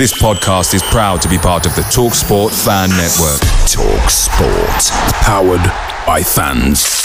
This podcast is proud to be part of the TalkSport Fan Network. TalkSport. Powered by fans.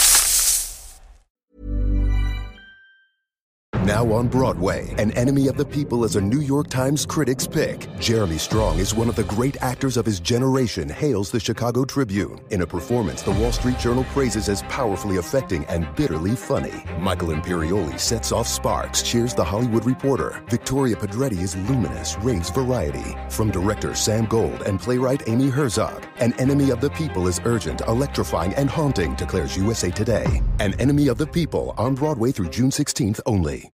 Now on Broadway, An Enemy of the People is a New York Times critic's pick. Jeremy Strong is one of the great actors of his generation, hails the Chicago Tribune in a performance the Wall Street Journal praises as powerfully affecting and bitterly funny. Michael Imperioli sets off sparks, cheers the Hollywood Reporter. Victoria Pedretti is luminous, raves variety. From director Sam Gold and playwright Amy Herzog, An Enemy of the People is urgent, electrifying, and haunting, declares USA Today. An Enemy of the People, on Broadway through June 16th only.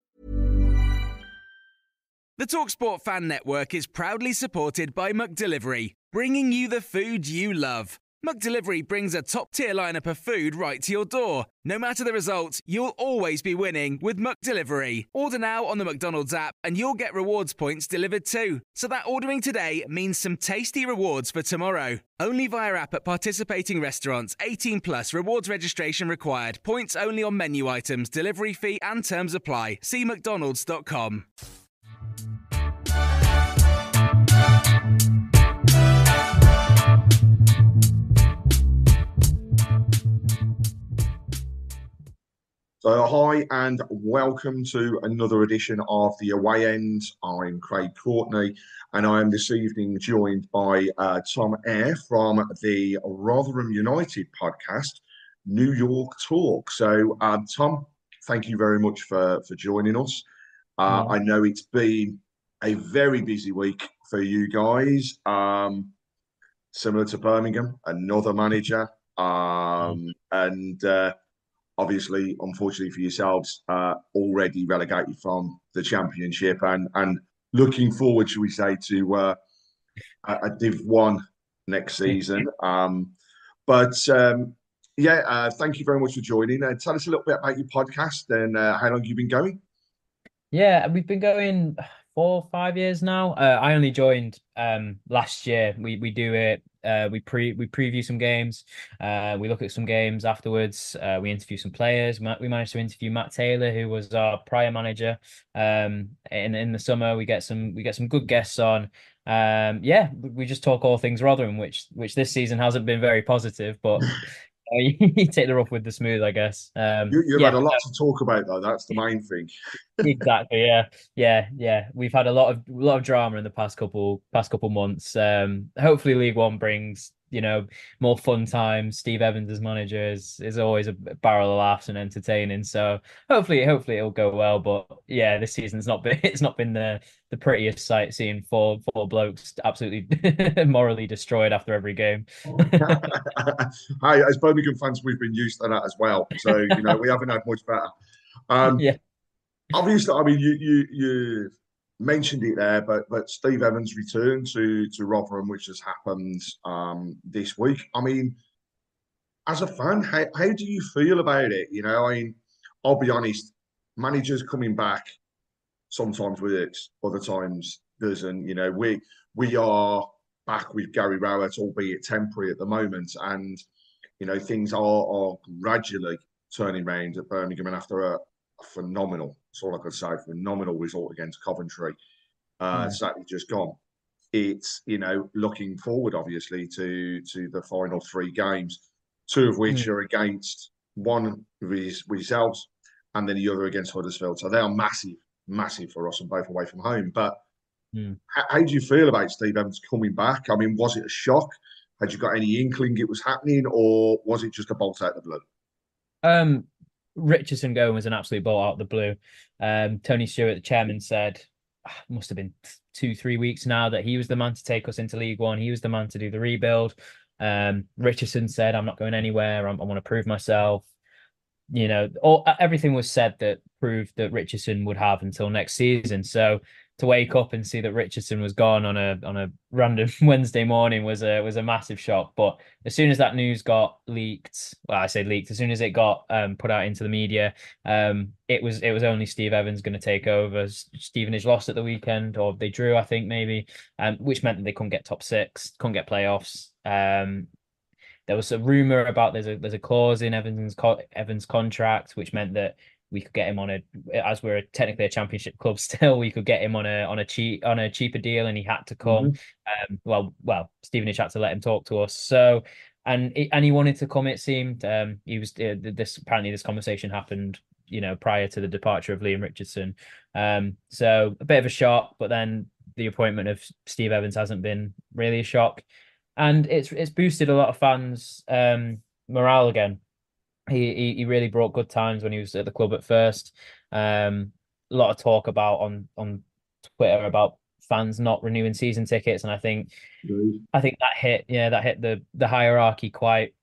The TalkSport Fan Network is proudly supported by McDelivery, bringing you the food you love. McDelivery brings a top-tier lineup of food right to your door. No matter the result, you'll always be winning with McDelivery. Order now on the McDonald's app and you'll get rewards points delivered too. So that ordering today means some tasty rewards for tomorrow. Only via app at participating restaurants. 18 plus rewards registration required. Points only on menu items, delivery fee and terms apply. See mcdonalds.com. So hi and welcome to another edition of The Away End. I'm Craig Courtney and I am this evening joined by Tom Eyre from the Rotherham United podcast, New York Talk. So Tom, thank you very much for joining us. I know it's been a very busy week for you guys, similar to Birmingham, another manager, and obviously, unfortunately for yourselves, already relegated from the Championship, and looking forward, shall we say, to a Div 1 next season. Thank you very much for joining. Tell us a little bit about your podcast and how long you've been going. Yeah, we've been going 4 or 5 years now. I only joined last year. We do it. We preview some games. We look at some games afterwards. We interview some players. We managed to interview Matt Taylor, who was our prior manager. In the summer, we get some good guests on. We just talk all things Rotherham, which this season hasn't been very positive, but you take the rough with the smooth, I guess. You've had a lot to talk about, though. That's the main thing. Exactly. Yeah. We've had a lot of drama in the past couple months. Hopefully, League One brings more fun times. Steve Evans as manager is always a barrel of laughs and entertaining. So hopefully it'll go well. But yeah, this season's not been the prettiest sight, seeing four blokes absolutely morally destroyed after every game. Hi, as Birmingham fans, we've been used to that as well. So we haven't had much better. Obviously, I mean you mentioned it there, but Steve Evans' return to Rotherham, which has happened this week. I mean, as a fan, how do you feel about it? I mean, I'll be honest, managers coming back, sometimes with it, other times doesn't. We are back with Gary Rowett, albeit temporary at the moment, and things are gradually turning round at Birmingham, and after a phenomenal, that's all I could say, phenomenal result against Coventry, Saturday just gone. It's, looking forward, obviously, to the final 3 games, 2 of which are against one with ourselves and then the other against Huddersfield. So they are massive for us, and both away from home. But how do you feel about Steve Evans coming back? I mean, was it a shock? Had you got any inkling it was happening, or was it just a bolt out of the blue? Richardson going was an absolute bolt out of the blue. Tony Stewart, the chairman, said it must have been 2-3 weeks now that he was the man to take us into League One. He was the man to do the rebuild. Richardson said, "I'm not going anywhere. I want to prove myself." Everything was said that proved that Richardson would have until next season. So to wake up and see that Richardson was gone on a random Wednesday morning was a massive shock. But as soon as that news got leaked, as soon as it got put out into the media, it was only Steve Evans going to take over. Stevenage lost at the weekend, or they drew, I think, maybe, which meant that they couldn't get top 6, couldn't get playoffs. There was a rumor about there's a clause in Evans' contract, which meant that we could get him on a, as we're technically a championship club still, we could get him on a cheaper deal, and he had to come. Mm-hmm. Well, Stevenage had to let him talk to us. So, and he wanted to come. It seemed he was this. Apparently, this conversation happened, you know, prior to the departure of Leam Richardson. So a bit of a shock, but then the appointment of Steve Evans hasn't been really a shock, and it's boosted a lot of fans' morale again. He really brought good times when he was at the club at first. A lot of talk about on Twitter about fans not renewing season tickets, and I think that hit the hierarchy quite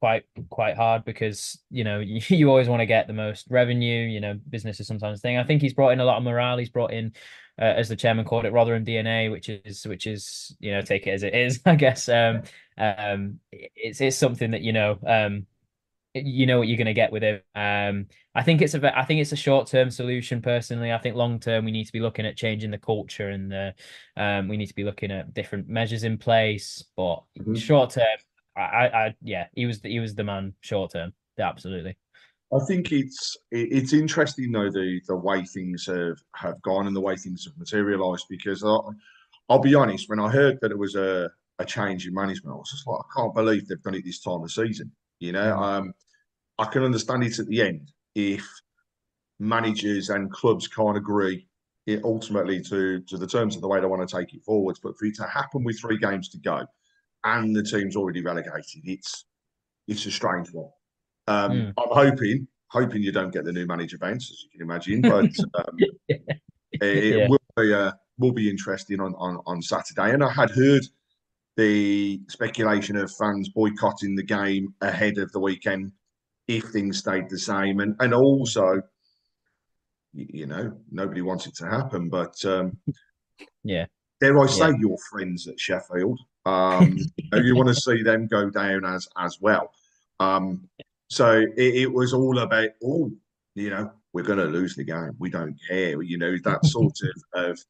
hard, because you know you always want to get the most revenue. You know, business is sometimes a thing. I think he's brought in a lot of morale. He's brought in, as the chairman called it, Rotherham DNA, which is you know, take it as it is, I guess. It's something that you know what you're going to get with him. I think it's a short-term solution personally. I think long-term we need to be looking at changing the culture, and we need to be looking at different measures in place. But mm-hmm. Short-term, he was the man short-term, absolutely. I think it's interesting though the way things have gone and the way things have materialised, because I'll be honest, when I heard that it was a change in management, I was just like, I can't believe they've done it this time of season. You know, I can understand it at the end if managers and clubs can't agree it ultimately to the terms of the way they want to take it forwards. But for it to happen with 3 games to go and the team's already relegated, it's a strange one. I'm hoping you don't get the new manager bounce, as you can imagine. But it will be interesting on Saturday. And I had heard the speculation of fans boycotting the game ahead of the weekend if things stayed the same. And also, you know, nobody wants it to happen. But, dare I say, your friends at Sheffield, you want to see them go down as well. So it was all about, you know, we're going to lose the game. We don't care. You know, that sort of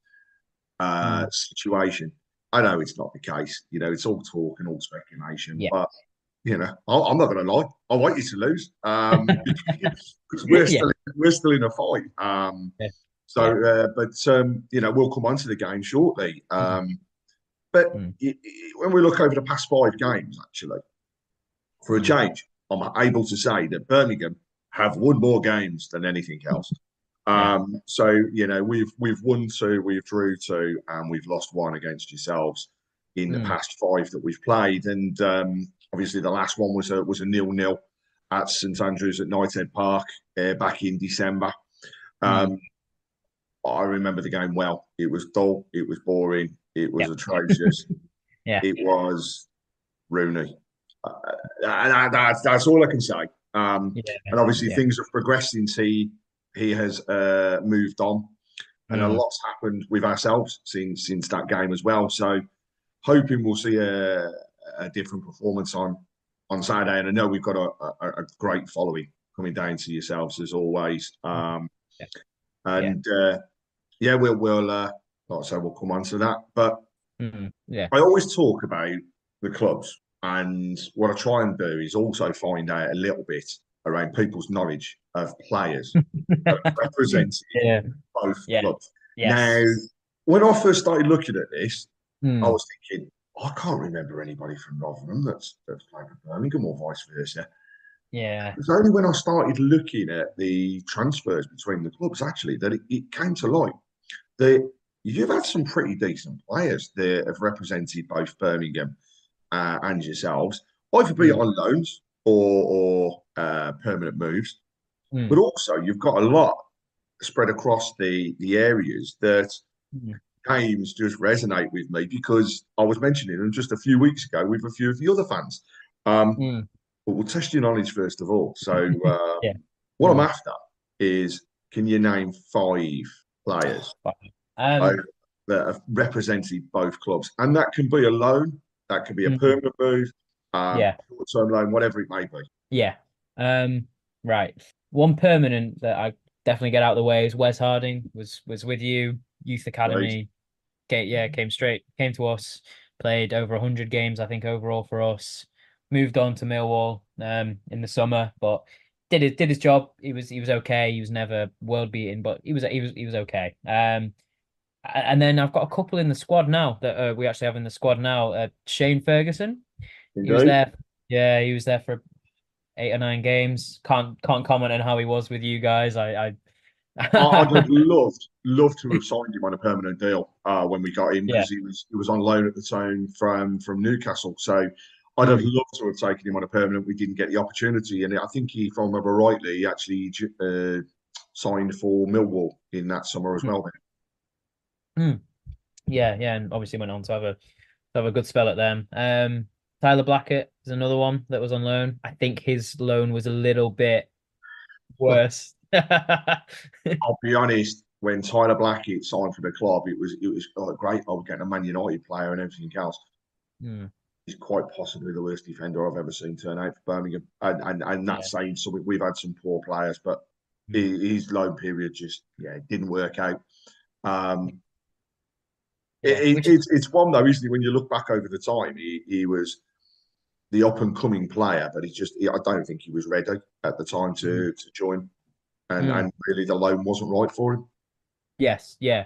situation. I know it's not the case. You know, it's all talk and all speculation. Yeah. But, you know, I'm not going to lie. I want you to lose. Because we're still in a fight. You know, we'll come on to the game shortly. When we look over the past 5 games, actually, for a change, I'm able to say that Birmingham have won more games than anything else. So, you know, we've won 2, we've drew 2, and we've lost 1 against yourselves in the past 5 that we've played. And obviously the last one was a 0-0 at St Andrews at Knighthead Park back in December. I remember the game well. It was dull. It was boring. It was atrocious. It was Rooney. And that's all I can say. And obviously things have progressed since he has moved on, and a lot's happened with ourselves since that game as well. So, hoping we'll see a different performance on Saturday. And I know we've got a great following coming down to yourselves as always. We'll come on to that. But I always talk about the clubs, and what I try and do is also find out a little bit around people's knowledge of players representing both clubs. Yes. Now, when I first started looking at this, I was thinking, I can't remember anybody from Rotherham that's played for Birmingham or vice versa. Yeah. It was only when I started looking at the transfers between the clubs, actually, that it came to light that you've had some pretty decent players that have represented both Birmingham and yourselves, either be on loans or permanent moves, but also you've got a lot spread across the areas that games just resonate with me, because I was mentioning them just a few weeks ago with a few of the other fans. But we'll test your knowledge first of all. So what I'm after is, can you name 5 players that have represented both clubs? And that can be a loan, that can be a permanent move, short-term loan, whatever it may be. Right. One permanent that I definitely get out of the way is Wes Harding. Was with you, youth academy. Right. Came to us, played over 100 games I think overall for us. Moved on to Millwall in the summer, but did his job. He was okay. He was never world beating, but he was okay. And then I've got a couple in the squad now that we actually have in the squad now. Shane Ferguson, he was there. Yeah, he was there for 8 or 9 games. Can't comment on how he was with you guys. I'd have loved to have signed him on a permanent deal when we got him, because he was on loan at the time from Newcastle. So I'd have loved to have taken him on a permanent. We didn't get the opportunity, and I think if I remember rightly, he actually signed for Millwall in that summer as well. Yeah, and obviously went on to have a good spell at them. Tyler Blackett is another one that was on loan. I think his loan was a little bit worse. I'll be honest, when Tyler Blackett signed for the club, it was great. I was getting a Man United player and everything else. He's quite possibly the worst defender I've ever seen turn out for Birmingham, and that's saying so. We've had some poor players, but his loan period just it didn't work out. It's one though, isn't it? When you look back over the time, he was the up and coming player, but I don't think he was ready at the time to join, and really the loan wasn't right for him. Yes, yeah,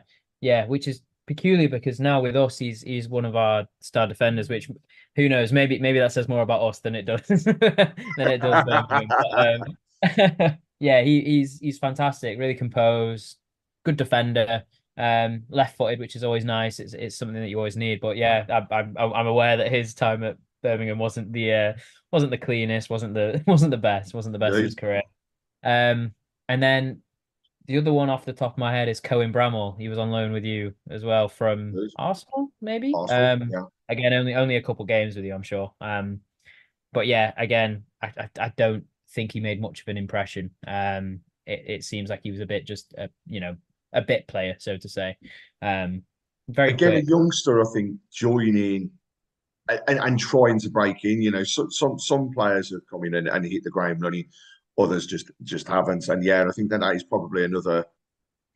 which is peculiar because now with us, he's one of our star defenders. Which who knows? Maybe that says more about us than it does But, yeah, he's fantastic. Really composed, good defender. Left footed, which is always nice. It's something that you always need. But yeah, I'm aware that his time at Birmingham wasn't the cleanest, wasn't the best of his career. And then the other one off the top of my head is Cohen Bramall. He was on loan with you as well from Arsenal, maybe. Again, only a couple games with you, I'm sure. But yeah, again, I don't think he made much of an impression. It seems like he was a bit just a bit player, so to say. Very quick. A youngster, I think, joining and trying to break in. Some players have come in and hit the ground running, others just haven't. And I think that is probably another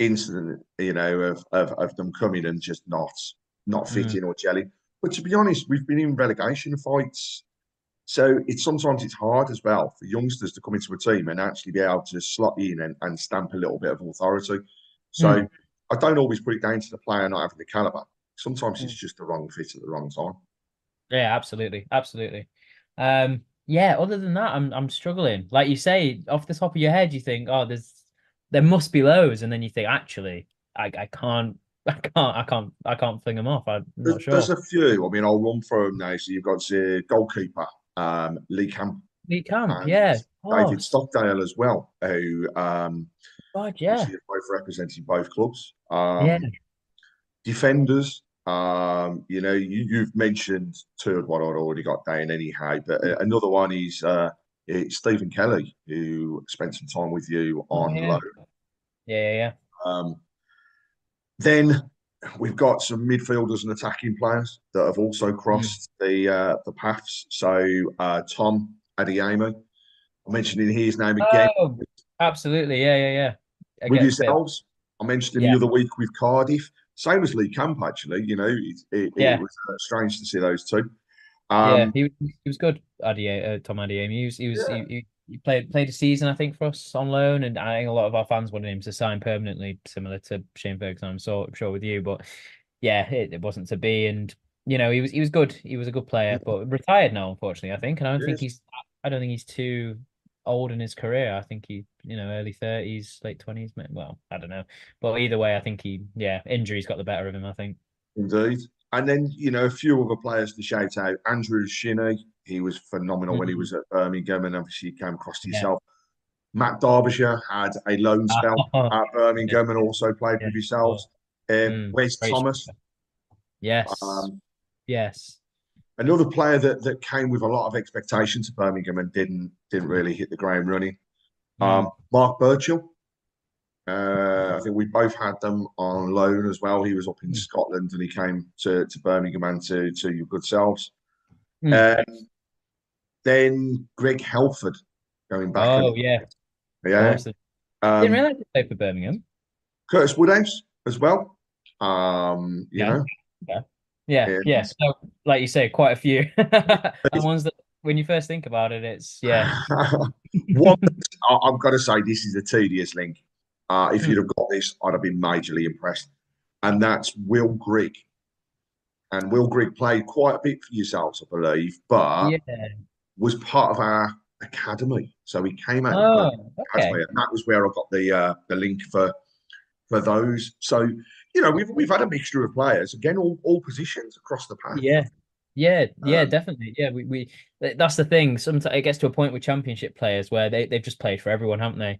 incident, of them coming and just not fitting or gelling. But to be honest, we've been in relegation fights, so sometimes it's hard as well for youngsters to come into a team and actually be able to slot in and stamp a little bit of authority. So I don't always put it down to the player not having the caliber. Sometimes it's just the wrong fit at the wrong time. Yeah, absolutely. Other than that, I'm struggling. Like you say, off the top of your head, you think, there must be loads, and then you think, actually, I can't fling them off. I'm not sure. There's a few. I'll run through them now. So you've got the goalkeeper, Lee Camp. David Stockdale as well, who. Both representing both clubs. Defenders, you've mentioned two of what I'd already got down anyhow, but another one is Stephen Kelly, who spent some time with you on loan. Yeah. Then we've got some midfielders and attacking players that have also crossed the paths. So Tom Adeyemo, I'm mentioning his name again. Oh. Absolutely, yeah. With yourselves, I mentioned him the other week with Cardiff. Same as Lee Camp, actually. It was strange to see those two. He was good. Tom Adeyemo. He played a season, I think, for us on loan, and I think a lot of our fans wanted him to sign permanently, similar to Shane Ferguson. I'm sure with you, but it wasn't to be. And he was good. He was a good player, but retired now, unfortunately, I think. And I don't think he's too old in his career. I think he, early 30s, late 20s. Well, I don't know, but either way, I think he, injuries got the better of him, I think. Indeed. And then a few other players to shout out. Andrew Shinney, he was phenomenal when he was at Birmingham, and obviously he came across to yourself. Matt Derbyshire had a loan spell at Birmingham and also played with yourselves. Wes Thomas, yes. Another player that came with a lot of expectation to Birmingham and didn't really hit the ground running. Mark Burchill. I think we both had them on loan as well. He was up in Scotland and he came to Birmingham and to your good selves. Then Greg Halford going back. Didn't realise he played for Birmingham. Curtis Woodhouse as well. Yeah. So, like you say, quite a few. The ones that, when you first think about it, it's one I've got to say, this is a tedious link. If you'd have got this, I'd have been majorly impressed. And that's Will Grigg. And Will Grigg played quite a bit for yourselves, I believe, but was part of our academy. So he came out of the academy, and that was where I got the link for those. So, you know, we've had a mixture of players, again, all positions across the path. Yeah, definitely. Yeah, we that's the thing. Sometimes it gets to a point with Championship players where they've just played for everyone, haven't they?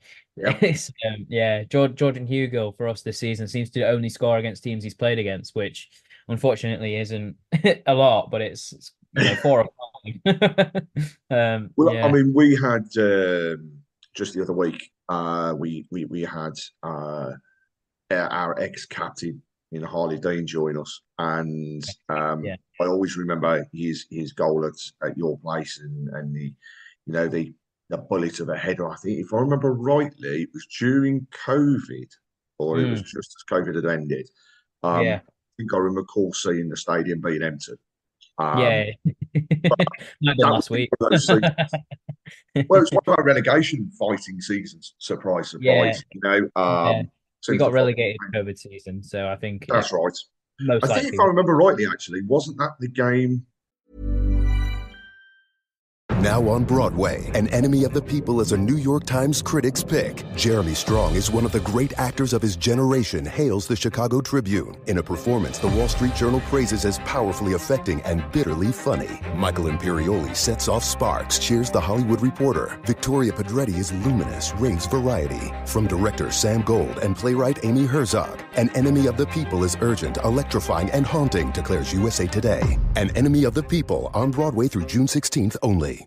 Yeah. Jordan Hugill for us this season seems to only score against teams he's played against, which unfortunately isn't a lot, but it's you know, 4 or 5. I mean, we had just the other week, we had our ex-captain in Harley Dean join us, and I always remember his goal at your place, and the, you know, the bullet of a header. I think, if I remember rightly, it was during COVID, or it was just as COVID had ended. I think I recall seeing the stadium being empty. Last week. Well, it's one of our relegation fighting seasons. Surprise, surprise. Yeah. You know. We got relegated COVID season, so I think... That's right. Most likely. I think if I remember rightly, actually, wasn't that the game... Now on Broadway, An Enemy of the People is a New York Times critic's pick. Jeremy Strong is one of the great actors of his generation, hails the Chicago Tribune in a performance the Wall Street Journal praises as powerfully affecting and bitterly funny. Michael Imperioli sets off sparks, cheers the Hollywood Reporter. Victoria Pedretti is luminous, raves variety. From director Sam Gold and playwright Amy Herzog, An Enemy of the People is urgent, electrifying, and haunting, declares USA Today. An Enemy of the People, on Broadway through June 16th only.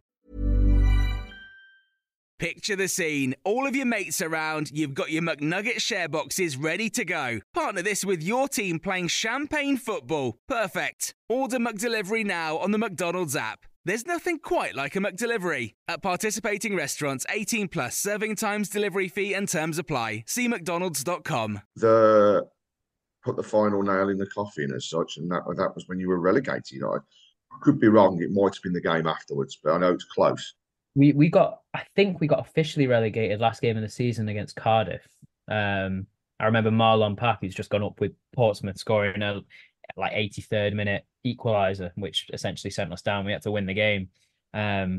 Picture the scene. All of your mates around, you've got your McNugget share boxes ready to go. Partner this with your team playing champagne football. Perfect. Order McDelivery now on the McDonald's app. There's nothing quite like a McDelivery. At participating restaurants, 18 plus, serving times, delivery fee and terms apply. See mcdonalds.com. Put the final nail in the coffin as such, and that was when you were relegated. I could be wrong. It might have been the game afterwards, but I know it's close. I think we got officially relegated last game of the season against Cardiff. I remember Marlon Pack, who's just gone up with Portsmouth, scoring a 83rd minute equaliser, which essentially sent us down. We had to win the game. But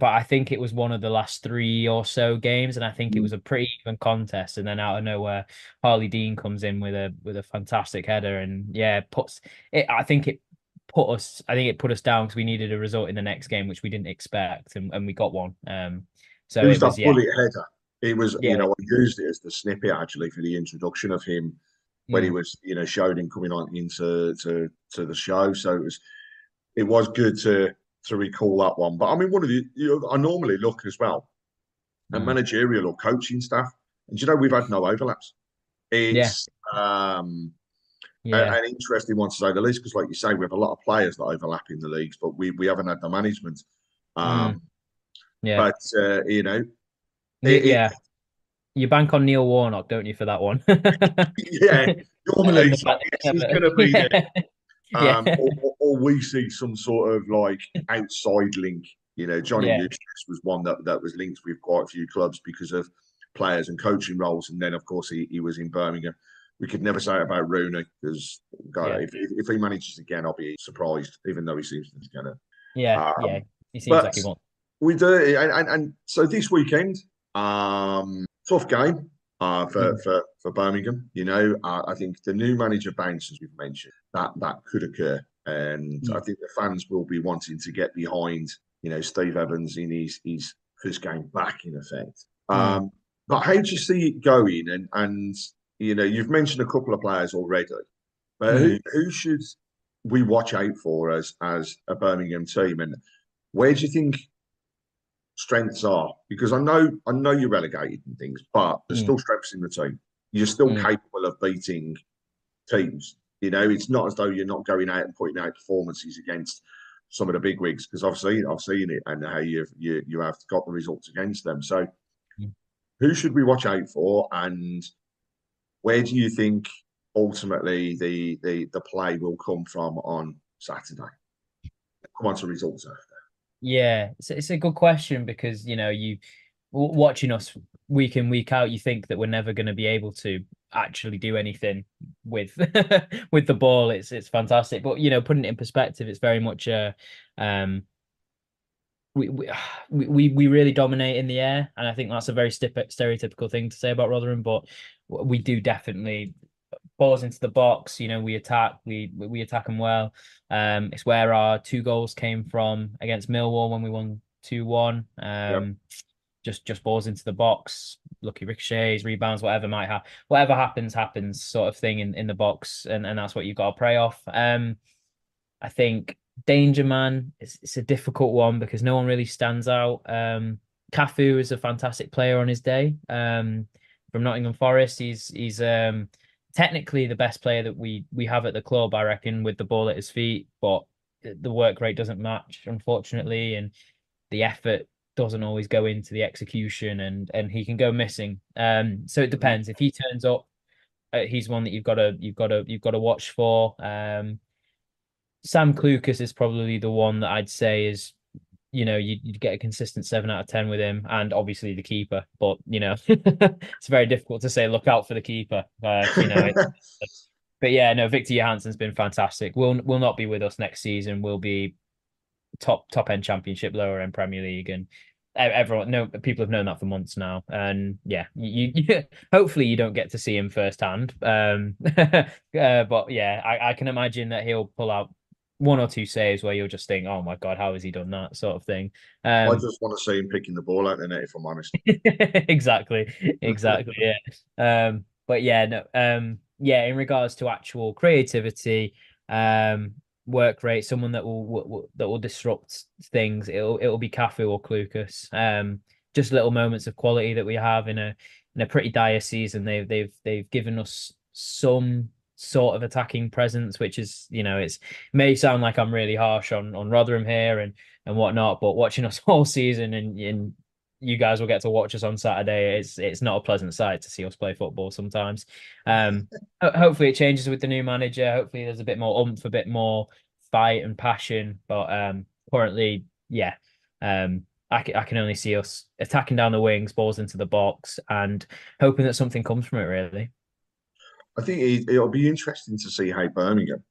I think it was one of the last 3 or so games, and I think it was a pretty even contest. And then out of nowhere, Harley Dean comes in with a fantastic header, and puts it. I think it put us down because we needed a result in the next game, which we didn't expect, and we got one. So it was that bullet header. It was, you know, I used it as the snippet actually for the introduction of him when he was, you know, showed him coming on into the show. So it was good to recall that one. But I mean, one of the, you know, I normally look as well at managerial or coaching staff, and you know, we've had no overlaps. It's an interesting one to say the least, because like you say, we have a lot of players that overlap in the leagues, but we haven't had the management. But you know, you bank on Neil Warnock, don't you, for that one? Normally he's going to be there. Or we see some sort of like outside link. You know, Johnny Eustace was one that was linked with quite a few clubs because of players and coaching roles, and then of course he was in Birmingham. We could never say it about Rooney because, God, if he manages again, I'll be surprised. Even though he seems to be going to, he seems like he wants. We do, and so this weekend, tough game for Birmingham. You know, I think the new manager bounce, as we've mentioned, that could occur, and I think the fans will be wanting to get behind, you know, Steve Evans in his first game back, in effect. But how do you see it going? And you know, you've mentioned a couple of players already, but who should we watch out for as a Birmingham team, and where do you think strengths are? Because I know you're relegated and things, but there's still strengths in the team. You're still capable of beating teams. You know, it's not as though you're not going out and putting out performances against some of the big wigs, because I've seen it, and how you have got the results against them. So, who should we watch out for, and where do you think ultimately the play will come from on Saturday? Come on to results after. Yeah, it's a good question, because you know, you watching us week in, week out, you think that we're never going to be able to actually do anything with with the ball. It's fantastic. But, you know, putting it in perspective, it's very much we really dominate in the air, and I think that's a very stereotypical thing to say about Rotherham, but we do definitely balls into the box. You know, we attack them well. It's where our two goals came from against Millwall when we won 2-1. Just balls into the box, lucky ricochets, rebounds, whatever happens sort of thing in the box, and that's what you've got to prey off. I think Danger Man, it's a difficult one because no one really stands out. Cafu is a fantastic player on his day. From Nottingham Forest, he's technically the best player that we have at the club, I reckon, with the ball at his feet, but the work rate doesn't match, unfortunately, and the effort doesn't always go into the execution, and he can go missing. So it depends. If he turns up, he's one that you've got to watch for. Sam Clucas is probably the one that I'd say is, you know, you'd get a consistent 7 out of 10 with him, and obviously the keeper. But, you know, it's very difficult to say look out for the keeper. You know, but yeah, no, Victor Johansson's been fantastic. Will not be with us next season. We'll be top end Championship, lower end Premier League, and everyone, no, people have known that for months now. And yeah, you hopefully you don't get to see him firsthand. But yeah, I can imagine that he'll pull out one or two saves where you'll just think, oh my God, how has he done that sort of thing? I just want to see him picking the ball out in it, if I'm honest. Exactly. Yeah. But yeah, no. Yeah, in regards to actual creativity, work rate, someone that will disrupt things, it'll be Cafu or Clucas. Just little moments of quality that we have in a pretty dire season. They've given us some sort of attacking presence, which is, you know, it may sound like I'm really harsh on Rotherham here and whatnot, but watching us all season and you guys will get to watch us on Saturday, it's not a pleasant sight to see us play football sometimes. Hopefully it changes with the new manager. Hopefully there's a bit more oomph, a bit more fight and passion. But currently, yeah, I can only see us attacking down the wings, balls into the box, and hoping that something comes from it, really. I think it'll be interesting to see how Birmingham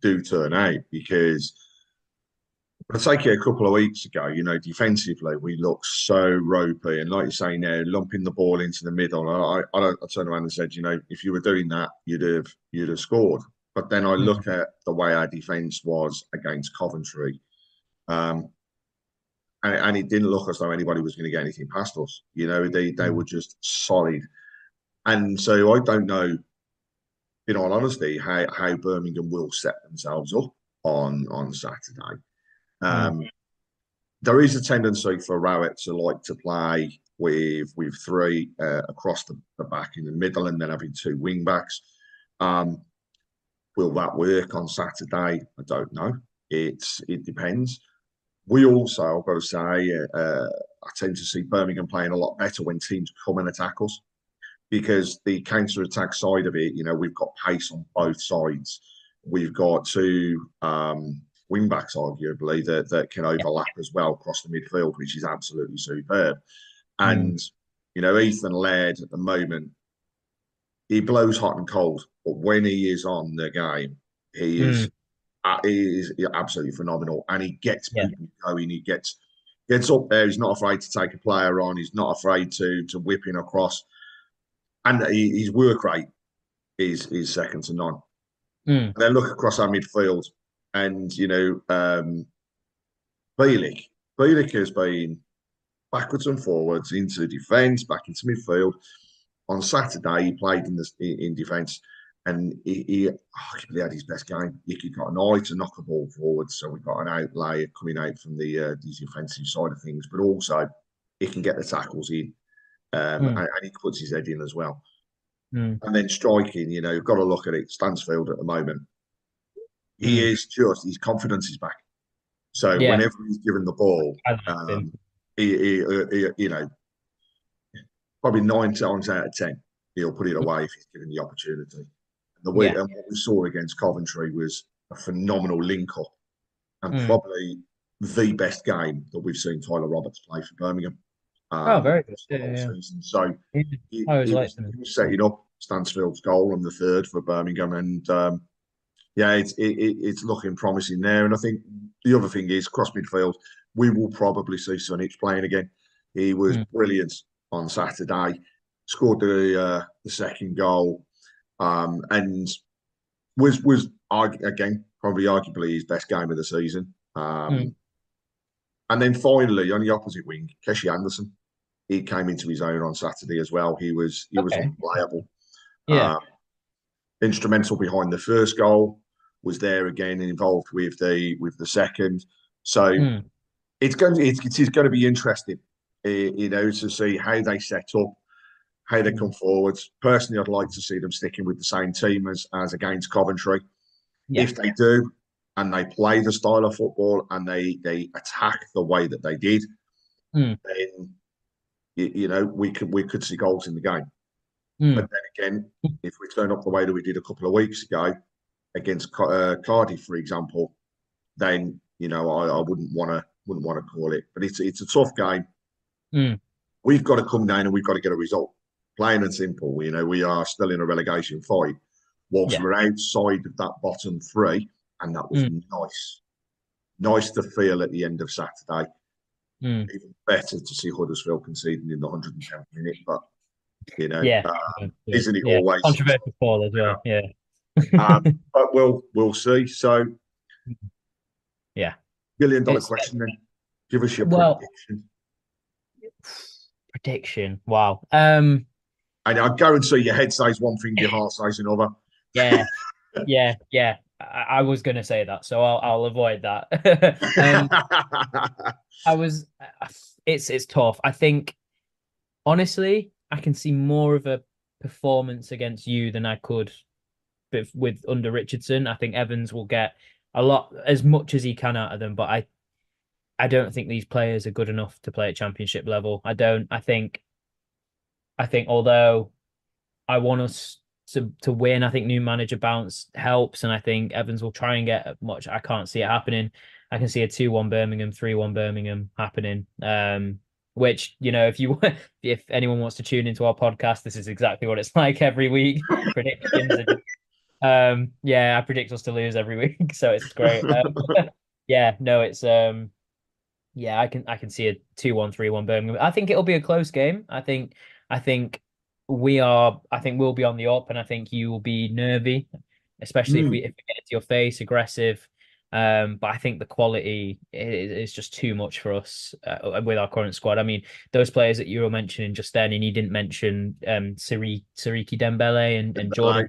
do turn out, because particularly a couple of weeks ago, you know, defensively, we looked so ropey. And like you say now, lumping the ball into the middle, I turned around and said, you know, if you were doing that, you'd have scored. But then I look at the way our defence was against Coventry. And it didn't look as though anybody was going to get anything past us. You know, they were just solid. And so I don't know, in all honesty, how Birmingham will set themselves up on Saturday. There is a tendency for Rowett to like to play with three across the back in the middle, and then having two wing backs. Will that work on Saturday? I don't know. It depends. We also, I've got to say, I tend to see Birmingham playing a lot better when teams come and attack us, because the counter attack side of it, you know, we've got pace on both sides. We've got two wing backs, arguably, that can overlap as well across the midfield, which is absolutely superb. And, you know, Ethan Laird at the moment, he blows hot and cold, but when he is on the game, he is absolutely phenomenal. And he gets people going. He gets up there. He's not afraid to take a player on. He's not afraid to whip in across. And his work rate is second to none. And then look across our midfield. And, you know, Bielik has been backwards and forwards, into defence, back into midfield. On Saturday, he played in defence, and he arguably had his best game. He got an eye to knock the ball forward, so we've got an outlayer coming out from the defensive side of things, but also he can get the tackles in, and he puts his head in as well. And then striking, you know, you've got to look at it. Stansfield at the moment, he is just, his confidence is back. So whenever he's given the ball, he you know, probably 9 times out of 10, he'll put it away if he's given the opportunity. And and what we saw against Coventry was a phenomenal link-up, and probably the best game that we've seen Tyler Roberts play for Birmingham. Very good. So he was setting up Stansfield's goal on the third for Birmingham, and it's looking promising there. And I think the other thing is cross midfield. We will probably see Sunich playing again. He was brilliant on Saturday. Scored the second goal, and was again probably arguably his best game of the season. And then finally on the opposite wing, Keshi Anderson. He came into his own on Saturday as well. He was unplayable. Yeah. Instrumental behind the first goal, was there again involved with the second. So it's going to be interesting, to see how they set up, how they come forward. Personally, I'd like to see them sticking with the same team as against Coventry. Yeah. If they do, and they play the style of football and they attack the way that they did, then we could see goals in the game. But then again, if we turn up the way that we did a couple of weeks ago against Cardiff, for example, then I wouldn't want to call it. But it's a tough game. We've got to come down and we've got to get a result. Plain and simple. We are still in a relegation fight. Whilst we're outside of that bottom three, and that was nice to feel at the end of Saturday. Even better to see Huddersfield conceding in the 110th minute, but isn't it always controversial call as well? Yeah, but we'll see. So, $1 billion question then. Give us your prediction. Prediction. Wow. And I guarantee your head says one thing, your heart says another. Yeah. I was going to say that, so I'll avoid that. It's tough. I think, honestly, I can see more of a performance against you than I could with under Richardson. I think Evans will get as much as he can out of them, but I don't think these players are good enough to play at championship level. I think although I want us to win, I think new manager bounce helps, and I think Evans will try and get much. I can't see it happening. I can see a 2-1 Birmingham, 3-1 Birmingham happening. Which, if anyone wants to tune into our podcast, this is exactly what it's like every week. Predictions. I predict us to lose every week, so it's great. I can see a 2-1, 3-1 Birmingham. I think it'll be a close game. I think we'll be on the up, and I think you will be nervy, especially if we get into your face, aggressive. But I think the quality is just too much for us with our current squad. I mean, those players that you were mentioning just then, and you didn't mention Siriki Dembele and Jordan.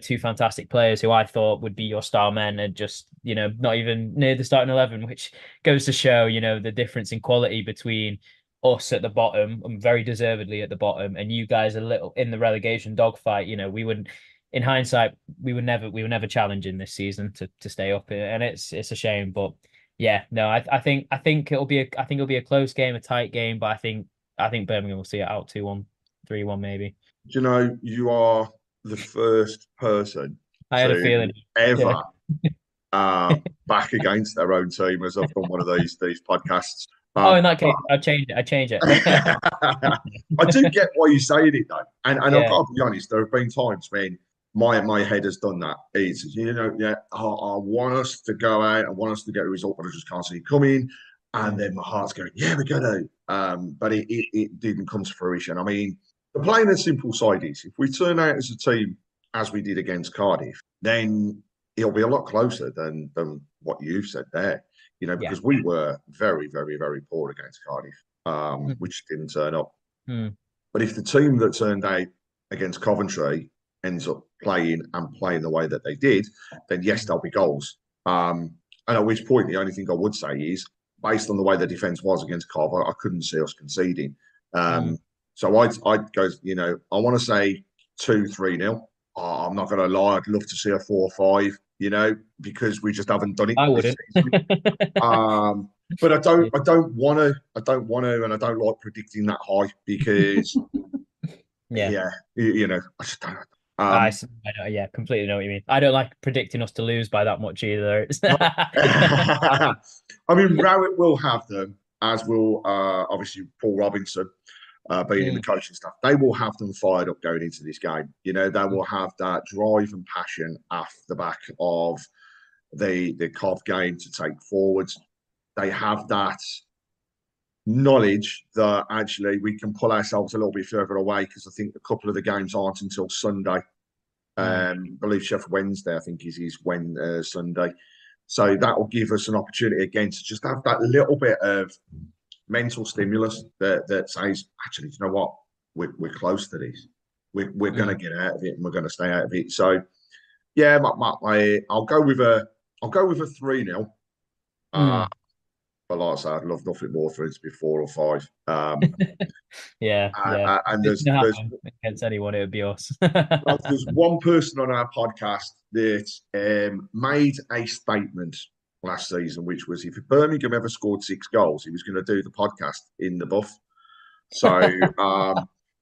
Two fantastic players who I thought would be your star men, and just not even near the starting 11, which goes to show the difference in quality between us at the bottom, and very deservedly at the bottom, and you guys a little in the relegation dogfight. We wouldn't, in hindsight, we were never challenging this season to stay up here, and it's a shame. But I think it'll be a close game, a tight game, but I think Birmingham will see it out 2-1, 3-1 maybe. You are the first person I had a feeling ever back against their own team as I've done one of these podcasts. In that case, I'll change it. I do get why you're saying it, though. And I've got to be honest, there have been times when my head has done that. It's, I want us to go out, I want us to get a result, but I just can't see it coming. And then my heart's going, yeah, we're going to. But it didn't come to fruition. I mean, the plain and simple side is, if we turn out as a team as we did against Cardiff, then it'll be a lot closer than what you've said there. Because we were very, very, very poor against Cardiff, which didn't turn up. But if the team that turned out against Coventry ends up playing the way that they did, then yes, there'll be goals. And at which point, the only thing I would say is, based on the way the defence was against Cov, I couldn't see us conceding. So I'd go, I want to say 2-3-0. I'm not going to lie, I'd love to see a 4-5. Because we just haven't done it. I wouldn't. But I don't want to, and I don't like predicting that high because, I just don't. I completely know what you mean. I don't like predicting us to lose by that much either. I mean, Rowett will have them as will obviously Paul Robinson being in the coaching staff. They will have them fired up going into this game. You know, they will have that drive and passion off the back of the Cobb game to take forwards. They have that knowledge that actually we can pull ourselves a little bit further away, because I think a couple of the games aren't until Sunday. I believe Sheffield Wednesday, I think, is when Sunday. So that will give us an opportunity again to just have that little bit of mental stimulus that says, actually, you know what? We're close to this. We're going to get out of it, and we're going to stay out of it. So, yeah, I'll go with a 3-0. But like I said, I'd love nothing more for it to be 4 or 5. And there's against anyone, it would be us. There's one person on our podcast that made a statement last season, which was, if Birmingham ever scored 6 goals, he was going to do the podcast in the buff. So,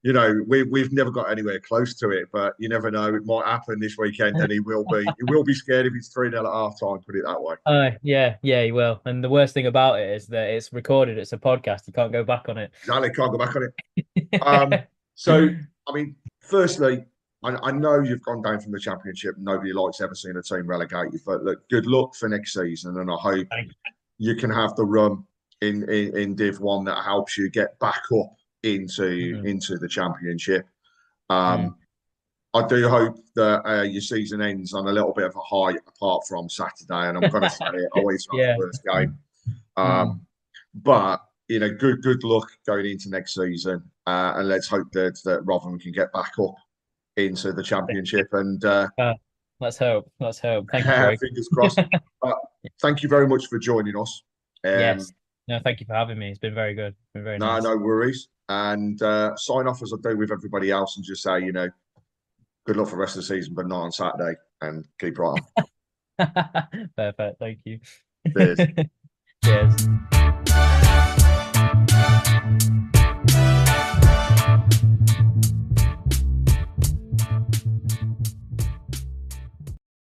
you know, we've never got anywhere close to it, but you never know. It might happen this weekend, and he will be scared if it's 3-0 at half-time, put it that way. Yeah, he will. And the worst thing about it is that it's recorded. It's a podcast. You can't go back on it. Exactly, can't go back on it. So, I mean, firstly, I know you've gone down from the Championship. Nobody likes ever seeing a team relegated, but look, good luck for next season, and I hope you can have the run in Div 1 that helps you get back up into the Championship. I do hope that your season ends on a little bit of a high, apart from Saturday, and I'm going to say it, always the first game. But you know, good luck going into next season, and let's hope that Rotherham can get back up into the Championship. And let's hope. Thank you, Greg. Fingers crossed. Thank you very much for joining us. Yes. No, thank you for having me. It's been very good. It's been very nice. No worries. And sign off as I do with everybody else, and just say, you know, good luck for the rest of the season, but not on Saturday, and keep right on. Perfect. Thank you. Cheers. Cheers.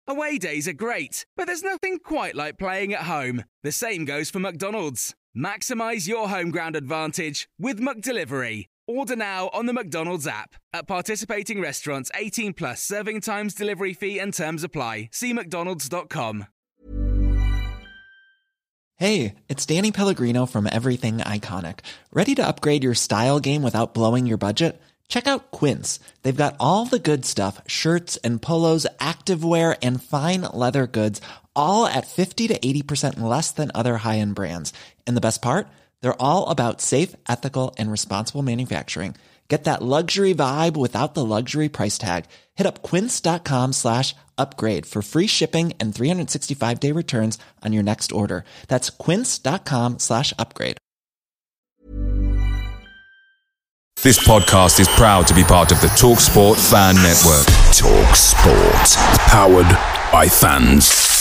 Away days are great, but there's nothing quite like playing at home. The same goes for McDonald's. Maximise your home ground advantage with McDelivery. Order now on the McDonald's app. At participating restaurants, 18 plus serving times, delivery fee and terms apply. See mcdonalds.com. Hey, it's Danny Pellegrino from Everything Iconic. Ready to upgrade your style game without blowing your budget? Check out Quince. They've got all the good stuff, shirts and polos, activewear, and fine leather goods, all at 50 to 80% less than other high-end brands. And the best part? They're all about safe, ethical, and responsible manufacturing. Get that luxury vibe without the luxury price tag. Hit up quince.com/upgrade for free shipping and 365-day returns on your next order. That's quince.com/upgrade. This podcast is proud to be part of the TalkSport Fan Network. TalkSport. Powered by fans.